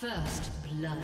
First blood.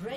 Red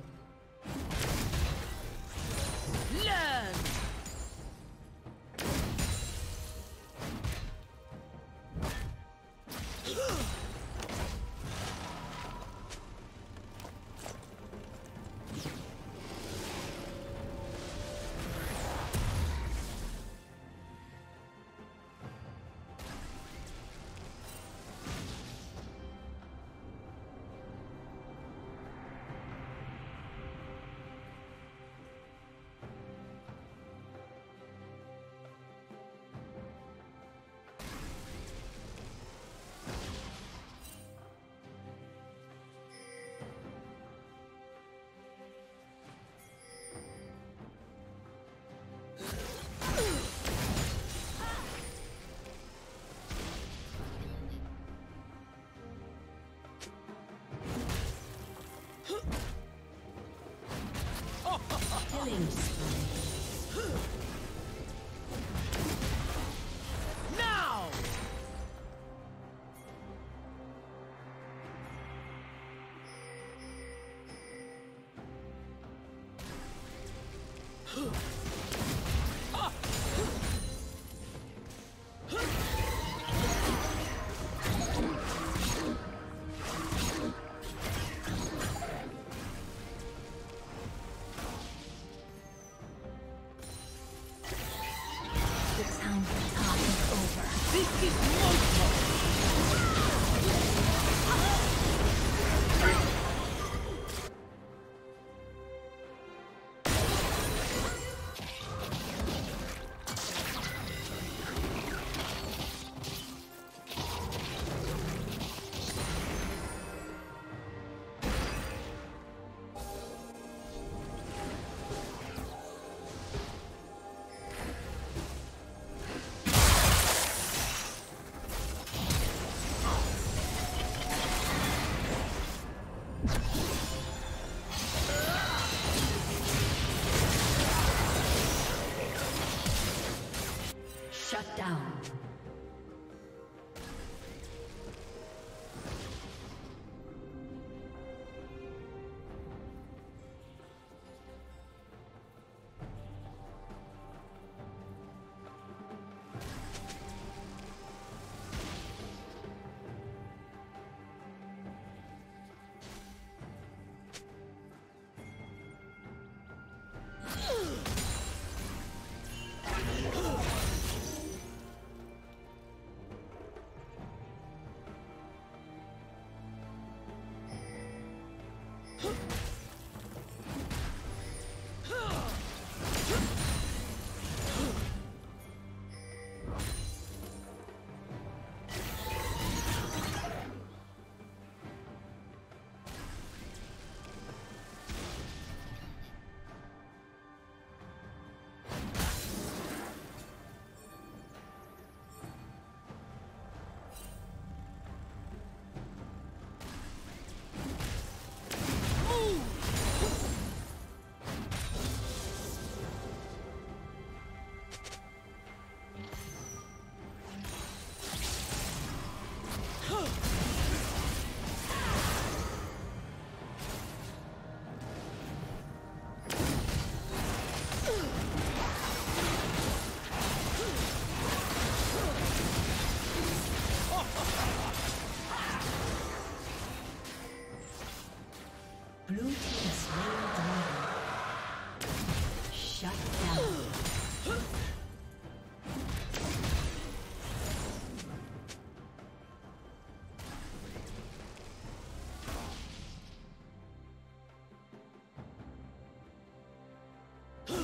the sound of time is over. This is monstrous! Shut down. Blue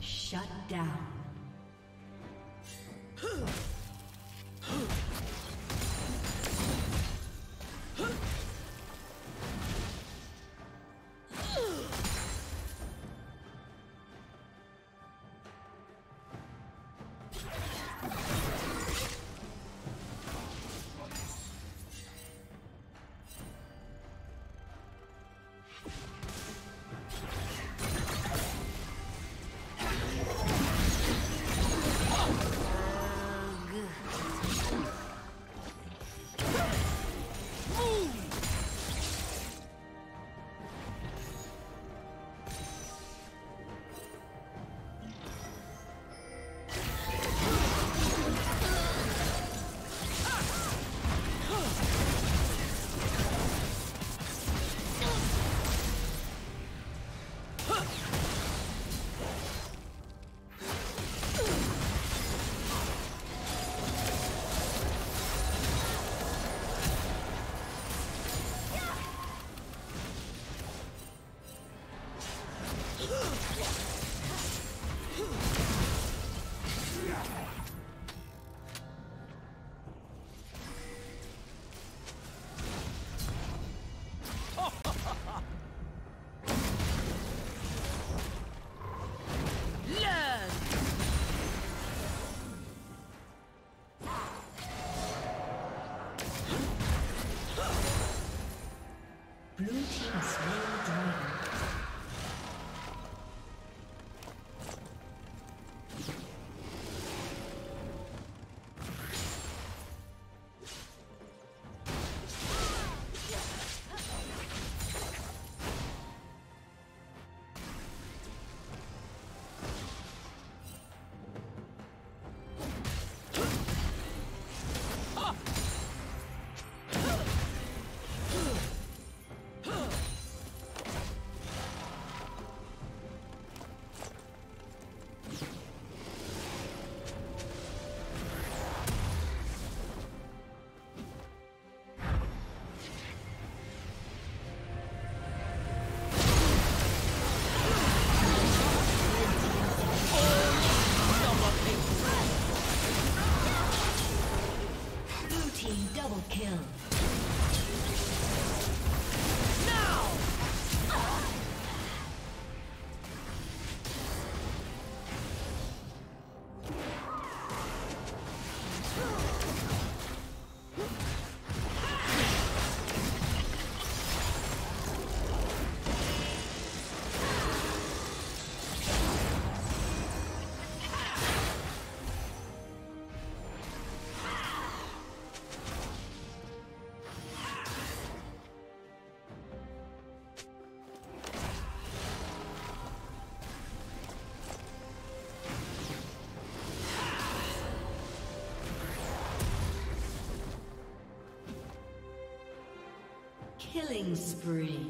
Shut down. Killing spree.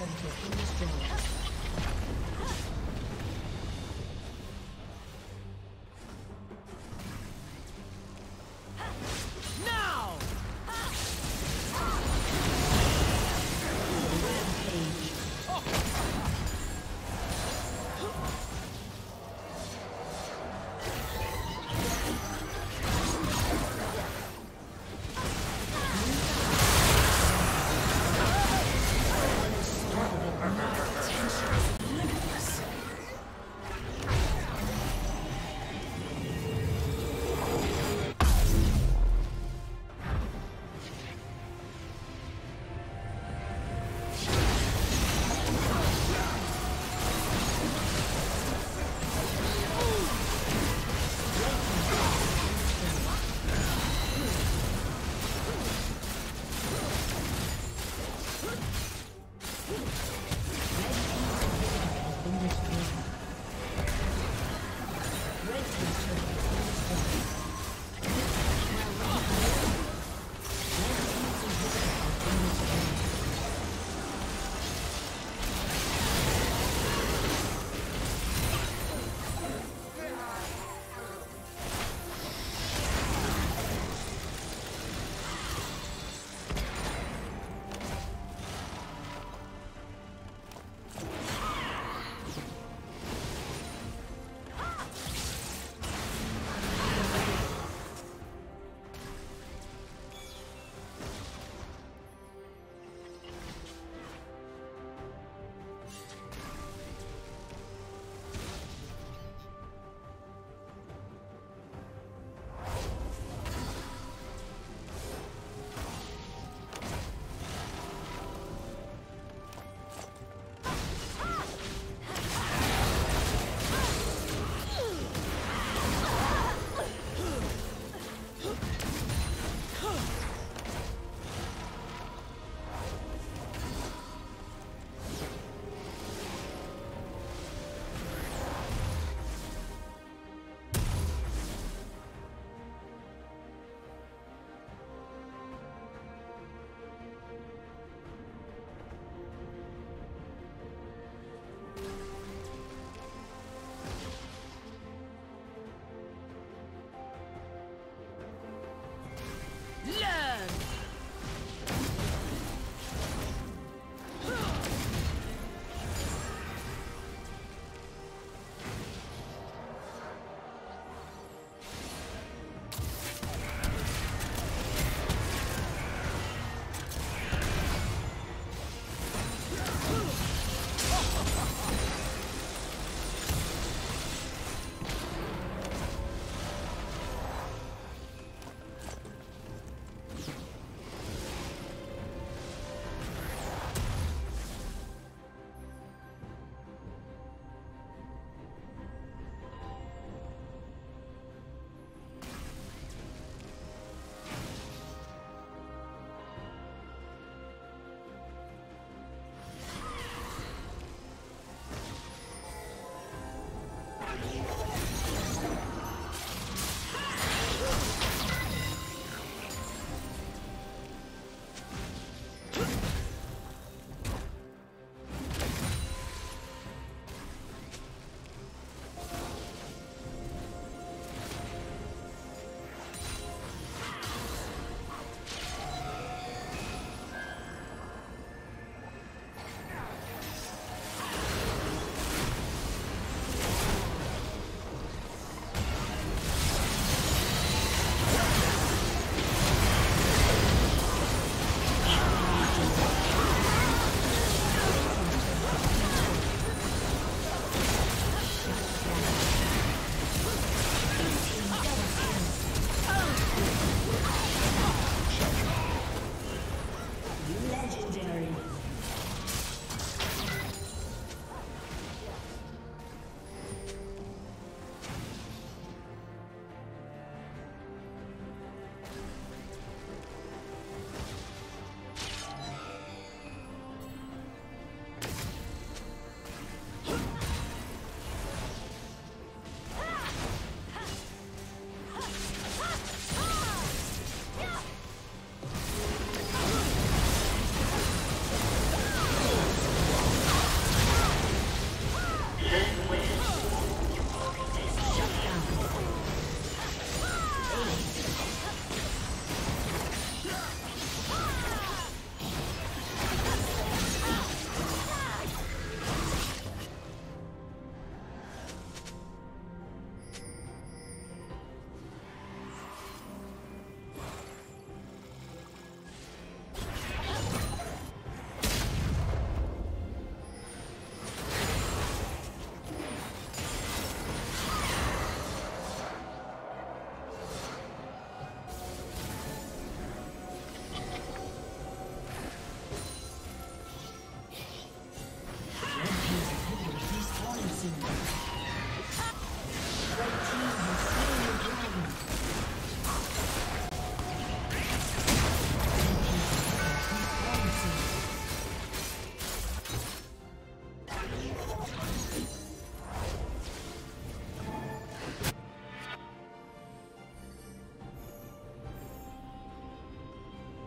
center in this journey. Attention.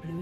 Blue